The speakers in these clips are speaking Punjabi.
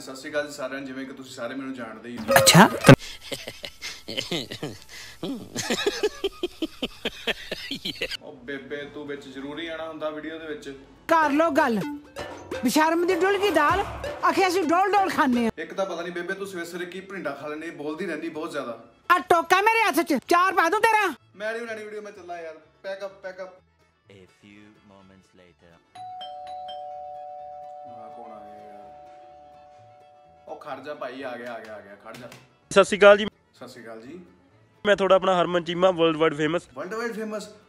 ਸਤਿ ਸ਼੍ਰੀ ਅਕਾਲ ਸਾਰਿਆਂ ਨੂੰ। ਜਿਵੇਂ ਕਿ ਤੁਸੀਂ ਸਾਰੇ ਮੈਨੂੰ ਜਾਣਦੇ ਹੀ ਹੋ। ਅੱਛਾ ਉਹ ਬੇਬੇ ਤੂੰ ਵਿੱਚ ਜ਼ਰੂਰੀ ਆਣਾ ਹੁੰਦਾ ਵੀਡੀਓ ਦੇ ਵਿੱਚ। ਕਰ ਲੋ ਗੱਲ ਬਿਸ਼ਰਮ ਦੀ ਡੁੱਲ ਗਈ ਦਾਲ ਆਖੇ ਅਸੀਂ ਡੋਲ ਡੋਲ ਖਾਣੇ ਆ। ਇੱਕ ਤਾਂ ਪਤਾ ਨਹੀਂ ਬੇਬੇ ਤੂੰ ਸਵੇਰੇ ਸਵੇਰੇ ਕੀ ਭਿੰਡਾ ਖਾ ਲੈਣੀ, ਬੋਲਦੀ ਰਹਿੰਦੀ ਬਹੁਤ ਜ਼ਿਆਦਾ। ਆ ਟੋਕਾ ਮੇਰੇ ਹੱਥ 'ਚ ਚਾਰ ਪਾ ਦੂੰ ਤੇਰਾ। ਮੈਂ ਨਹੀਂ ਬਣਾਣੀ ਵੀਡੀਓ, ਮੈਂ ਚੱਲਾ ਯਾਰ। Pack up A few moments later ਕੋਣ ਆ ਗਿਆ ਯਾਰ? ਉਹ ਖੜ ਜਾ ਭਾਈ, ਆ ਗਿਆ ਖੜ ਜਾ। ਸਤਿ ਸ਼੍ਰੀ ਅਕਾਲ ਜੀ ਮੈਂ ਤੁਹਾਡਾ ਆਪਣਾ Harman Cheema, world wide famous.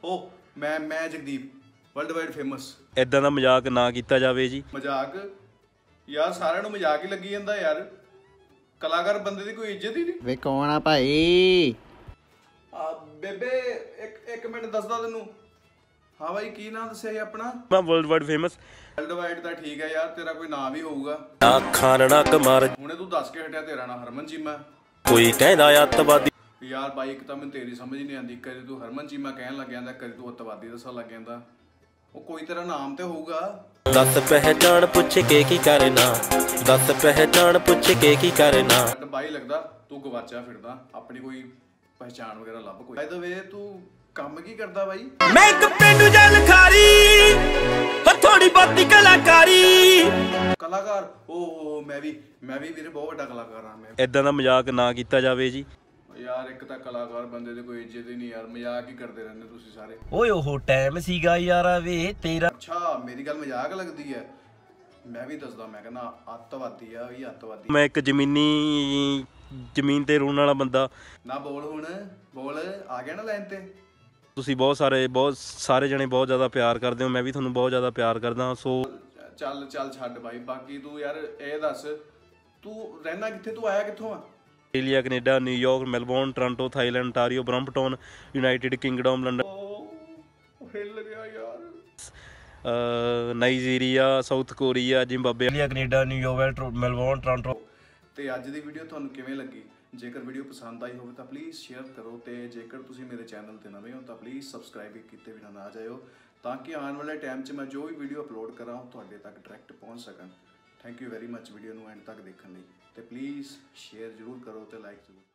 ਉਹ ਮੈਂ ਜਗਦੀਪ, ਵਰਲਡ ਵਾਈਡ ਫੇਮਸ। ਇਦਾਂ ਦਾ ਮਜ਼ਾਕ ਨਾ ਕੀਤਾ ਜਾਵੇ ਜੀ। ਮਜ਼ਾਕ ਯਾਰ ਸਾਰਿਆਂ ਨੂੰ ਮਜ਼ਾਕ ਹੀ ਲੱਗੀ ਜਾਂਦਾ ਯਾਰ। ਕਲਾਕਾਰ ਬੰਦੇ ਦੀ ਕੋਈ ਇੱਜ਼ਤ ਹੀ ਨਹੀਂ। ਵੇ ਕੌਣ ਆ ਭਾਈ? ਆ ਬੇਬੇ ਇੱਕ ਮਿੰਟ ਦੱਸਦਾ ਤੈਨੂੰ। ਹਾਂ ਬਾਈ ਕੀ ਨਾਮ ਦੱਸਿਆ ਜੀ ਆਪਣਾ? ਮੈਂ ਵਰਲਡ ਵਾਈਡ ਤਾਂ ਠੀਕ ਹੈ ਯਾਰ, ਤੇਰਾ ਕੋਈ ਨਾਮ ਹੀ ਹੋਊਗਾ। ਆਖਾਂ ਰਣਾ ਕਮਾਰ ਹੁਣੇ ਤੂੰ ਦੱਸ ਕੇ ਹਟਿਆ, ਤੇਰਾ ਨਾਮ ਹਰਮਨ ਚੀਮਾ। ਕੋਈ ਕਹਿੰਦਾ ਅੱਤਵਾਦੀ ਯਾਰ ਬਾਈ, ਇੱਕ ਤਾਂ ਮੈਨੂੰ ਤੇਰੀ ਸਮਝ ਨਹੀਂ ਆਉਂਦੀ। ਕਦੇ ਤੂੰ ਹਰਮਨ ਚੀਮਾ ਕਹਿਣ ਲੱਗ ਜਾਂਦਾ, ਕਦੇ ਤੂੰ ਅੱਤਵਾਦੀ ਦੱਸਣ ਲੱਗ ਜਾਂਦਾ। ਉਹ ਕੋਈ ਤੇਰਾ ਨਾਮ ਤੇ ਹੋਊਗਾ। ਦੱਸ ਪਹਿਚਾਣ ਪੁੱਛ ਕੇ ਕੀ ਕਰਨਾ, ਦੱਸ ਪਹਿਚਾਣ ਪੁੱਛ ਕੇ ਕੀ ਕਰਨਾ। ਬਾਈ ਲੱਗਦਾ ਤੂੰ ਗਵਾਚਾ ਫਿਰਦਾ, ਆਪਣੀ ਕੋਈ ਪਹਿਚਾਣ ਵਗੈਰਾ ਲੱਭ। ਕੋਈ ਬਾਈ ਦਵੇ ਤੂੰ ਕੰਮ ਕੀ ਕਰਦਾ ਬਾਈ? ਮੈਂ ਇੱਕ ਪਿੰਡੂ ਜਲ ਖਾਰੀ ਪਰ ਥੋੜੀ ਬਹੁਤੀ ਕਲਾਕਾਰ। ਓ ਮੈਂ ਵੀ ਵੀਰੇ ਬਹੁਤ ਵੱਡਾ ਕਲਾਕਾਰ ਆ ਮੈਂ। ਇਦਾਂ ਦਾ ਮਜ਼ਾਕ ਨਾ ਕੀਤਾ ਜਾਵੇ ਜੀ ਯਾਰ। ਇੱਕ ਤਾਂ ਕਲਾਕਾਰ ਬੰਦੇ ਦੀ ਕੋਈ ਇੱਜ਼ਤ ਹੀ ਨਹੀਂ ਯਾਰ, ਮਜ਼ਾਕ ਹੀ ਕਰਦੇ ਰਹਿੰਦੇ ਤੁਸੀਂ ਸਾਰੇ। ਓਏ ਉਹ ਟਾਈਮ ਸੀਗਾ ਯਾਰ ਵੇ ਤੇਰਾ। ਅੱਛਾ ਮੇਰੀ ਗੱਲ ਮਜ਼ਾਕ ਲੱਗਦੀ ਹੈ? ਮੈਂ ਵੀ ਦੱਸਦਾ, ਮੈਂ ਕਹਿੰਦਾ ਅੱਤਵਾਦੀ ਆ ਵੀ ਅੱਤਵਾਦੀ। ਮੈਂ ਇੱਕ ਜ਼ਮੀਨ ਤੇ ਰੋਣ ਵਾਲਾ ਬੰਦਾ। ਨਾ ਬੋਲ ਹੁਣ, ਬੋਲ ਆ ਗਿਆ ਨਾ ਲਾਈਨ ਤੇ। ਤੁਸੀਂ ਬਹੁਤ ਸਾਰੇ ਜਣੇ ਬਹੁਤ ਜ਼ਿਆਦਾ ਪਿਆਰ ਕਰਦੇ ਹੋ, ਮੈਂ ਵੀ ਤੁਹਾਨੂੰ ਬਹੁਤ ਜ਼ਿਆਦਾ ਪਿਆਰ ਕਰਦਾ। ਸੋ ਚੱਲ ਛੱਡ ਬਾਈ। ਬਾਕੀ ਤੂੰ ਯਾਰ ਇਹ ਦੱਸ ਤੂੰ ਰਹਿਣਾ ਕਿੱਥੇ, ਤੂੰ ਆਇਆ ਕਿੱਥੋਂ ਆ? Australia, Canada, New York, Melbourne, Toronto, Thailand, Ontario, Brampton, United Kingdom, London, ਹਿੱਲ ਗਿਆ ਯਾਰ, Nigeria, South Korea, Zimbabwe, Canada, New York, Melbourne, Toronto. ਤੇ ਅੱਜ ਦੀ ਵੀਡੀਓ ਤੁਹਾਨੂੰ ਕਿਵੇਂ ਲੱਗੀ? ਜੇਕਰ ਵੀਡੀਓ ਪਸੰਦ ਆਈ ਹੋਵੇ ਤਾਂ ਪਲੀਜ਼ ਸ਼ੇਅਰ ਕਰੋ, ਤੇ ਜੇਕਰ ਤੁਸੀਂ ਮੇਰੇ ਚੈਨਲ ਤੇ ਨਵੇਂ ਹੋ ਤਾਂ ਪਲੀਜ਼ ਸਬਸਕ੍ਰਾਈਬ ਕੀਤੇ ਬਿਨਾਂ ਨਾ ਜਾਇਓ, ਤਾਂ ਕਿ ਆਉਣ ਵਾਲੇ ਟਾਈਮ 'ਚ ਮੈਂ ਜੋ ਵੀ ਵੀਡੀਓ ਅਪਲੋਡ ਕਰਾਂ ਤੁਹਾਡੇ ਤੱਕ ਡਾਇਰੈਕਟ ਪਹੁੰਚ ਸਕਣ। Thank you very much video ਨੂੰ ਐਂਡ ਤੱਕ ਦੇਖਣ ਲਈ, ਤੇ ਪਲੀਜ਼ ਸ਼ੇਅਰ ਜ਼ਰੂਰ ਕਰੋ ਤੇ ਲਾਈਕ ਜ਼ਰੂਰ।